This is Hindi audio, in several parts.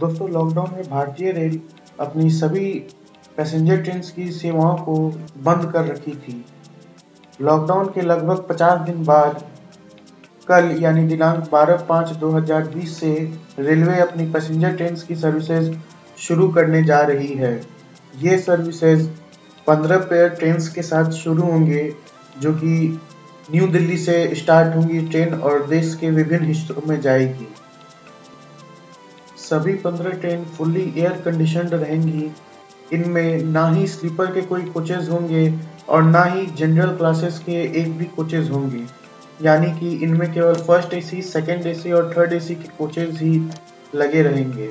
दोस्तों, लॉकडाउन में भारतीय रेल अपनी सभी पैसेंजर ट्रेन की सेवाओं को बंद कर रखी थी। लॉकडाउन के लगभग 50 दिन बाद कल यानी दिनांक 12/5/2020 से रेलवे अपनी पैसेंजर ट्रेन की सर्विसेज शुरू करने जा रही है। ये सर्विसेज 15 पेयर ट्रेन के साथ शुरू होंगे जो कि न्यू दिल्ली से स्टार्ट होंगी ट्रेन और देश के विभिन्न हिस्सों में जाएगी। सभी 15 ट्रेन फुल्ली एयर कंडीशनड रहेंगी। इनमें ना ही स्लीपर के कोई कोचेज होंगे और ना ही जनरल क्लासेस के एक भी कोचेज होंगे, यानी कि इनमें केवल फर्स्ट एसी, सेकंड एसी और थर्ड एसी के कोचेज ही लगे रहेंगे।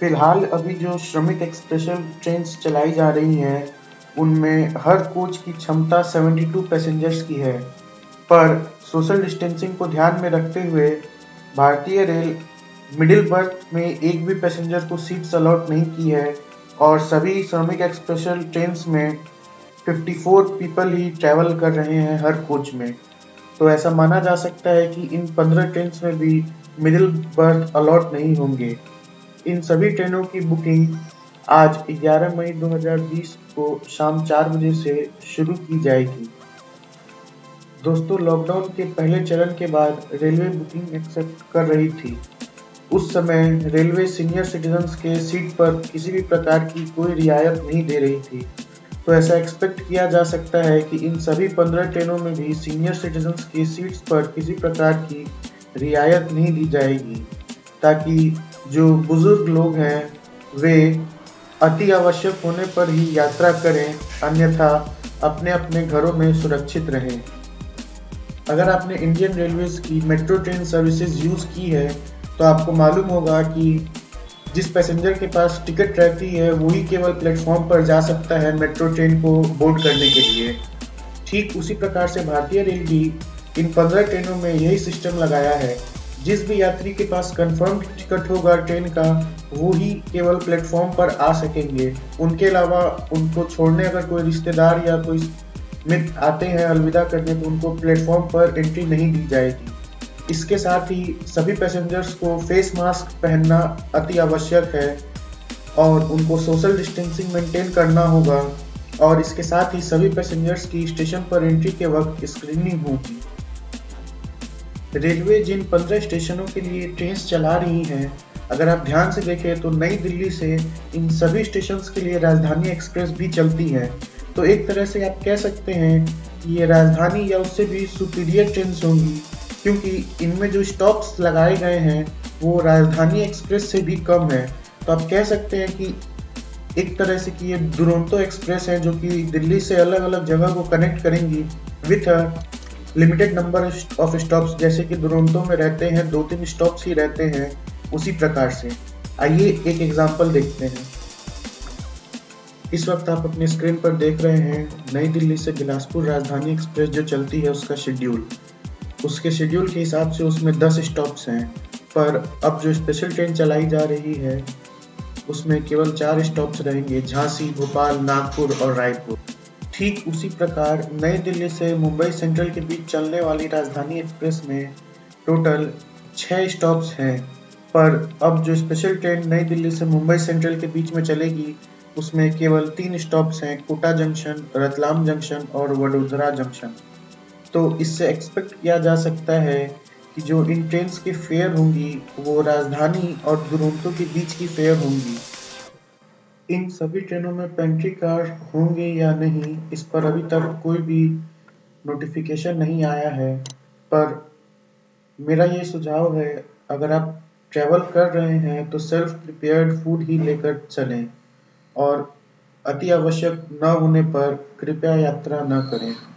फिलहाल अभी जो श्रमिक एक्सप्रेशन ट्रेन चलाई जा रही हैं उनमें हर कोच की क्षमता 72 पैसेंजर्स की है, पर सोशल डिस्टेंसिंग को ध्यान में रखते हुए भारतीय रेल मिडिल बर्थ में एक भी पैसेंजर को सीट्स अलॉट नहीं की है और सभी श्रमिक एक्सप्रेशन ट्रेन में 54 पीपल ही ट्रैवल कर रहे हैं हर कोच में। तो ऐसा माना जा सकता है कि इन 15 ट्रेन में भी मिडिल बर्थ अलॉट नहीं होंगे। इन सभी ट्रेनों की बुकिंग आज 11 मई 2020 को शाम 4 बजे से शुरू की जाएगी। दोस्तों, लॉकडाउन के पहले चरण के बाद रेलवे बुकिंग एक्सेप्ट कर रही थी। उस समय रेलवे सीनियर सिटीजन्स के सीट पर किसी भी प्रकार की कोई रियायत नहीं दे रही थी, तो ऐसा एक्सपेक्ट किया जा सकता है कि इन सभी 15 ट्रेनों में भी सीनियर सिटीजन्स की सीट्स पर किसी प्रकार की रियायत नहीं दी जाएगी, ताकि जो बुजुर्ग लोग हैं वे अति आवश्यक होने पर ही यात्रा करें, अन्यथा अपने अपने घरों में सुरक्षित रहें। अगर आपने इंडियन रेलवेज़ की मेट्रो ट्रेन सर्विसेज यूज़ की है तो आपको मालूम होगा कि जिस पैसेंजर के पास टिकट रहती है वही केवल प्लेटफॉर्म पर जा सकता है मेट्रो ट्रेन को बोर्ड करने के लिए। ठीक उसी प्रकार से भारतीय रेल भी इन 15 ट्रेनों में यही सिस्टम लगाया है। जिस भी यात्री के पास कंफर्म टिकट होगा ट्रेन का वो ही केवल प्लेटफॉर्म पर आ सकेंगे। उनके अलावा उनको छोड़ने अगर कोई रिश्तेदार या कोई मित्र आते हैं अलविदा करने तो उनको प्लेटफॉर्म पर एंट्री नहीं दी जाएगी। इसके साथ ही सभी पैसेंजर्स को फेस मास्क पहनना अति आवश्यक है और उनको सोशल डिस्टेंसिंग मेंटेन करना होगा और इसके साथ ही सभी पैसेंजर्स की स्टेशन पर एंट्री के वक्त स्क्रीनिंग होगी। रेलवे जिन 15 स्टेशनों के लिए ट्रेन चला रही हैं, अगर आप ध्यान से देखें तो नई दिल्ली से इन सभी स्टेशंस के लिए राजधानी एक्सप्रेस भी चलती है। तो एक तरह से आप कह सकते हैं कि ये राजधानी या उससे भी सुपीरियर ट्रेन होंगी, क्योंकि इनमें जो स्टॉप्स लगाए गए हैं वो राजधानी एक्सप्रेस से भी कम है। तो आप कह सकते हैं कि एक तरह से कि ये दुरंतो एक्सप्रेस है जो कि दिल्ली से अलग अलग जगह को कनेक्ट करेंगी with limited number of stops. जैसे कि दुरंतो में रहते हैं 2-3 स्टॉप्स ही रहते हैं, उसी प्रकार से। आइए एक एग्जाम्पल देखते हैं। इस वक्त आप अपने स्क्रीन पर देख रहे हैं नई दिल्ली से बिलासपुर राजधानी एक्सप्रेस जो चलती है उसका शेड्यूल। उसके शेड्यूल के हिसाब से उसमें 10 स्टॉप्स हैं, पर अब जो स्पेशल ट्रेन चलाई जा रही है उसमें केवल 4 स्टॉप्स रहेंगे, झांसी, भोपाल, नागपुर और रायपुर। ठीक उसी प्रकार नई दिल्ली से मुंबई सेंट्रल के बीच चलने वाली राजधानी एक्सप्रेस में टोटल 6 स्टॉप्स हैं, पर अब जो स्पेशल ट्रेन नई दिल्ली से मुंबई सेंट्रल के बीच में चलेगी उसमें केवल 3 स्टॉप्स हैं, कोटा जंक्शन, रतलाम जंक्शन और वडोदरा जंक्शन। तो इससे एक्सपेक्ट किया जा सकता है कि जो इन ट्रेन की फेयर होंगी वो राजधानी और दुरंतो के बीच की फेयर होंगी। इन सभी ट्रेनों में पेंट्री कार होंगे या नहीं इस पर अभी तक कोई भी नोटिफिकेशन नहीं आया है, पर मेरा ये सुझाव है अगर आप ट्रैवल कर रहे हैं तो सेल्फ प्रिपेयर्ड फूड ही लेकर चलें और अति आवश्यक न होने पर कृपया यात्रा न करें।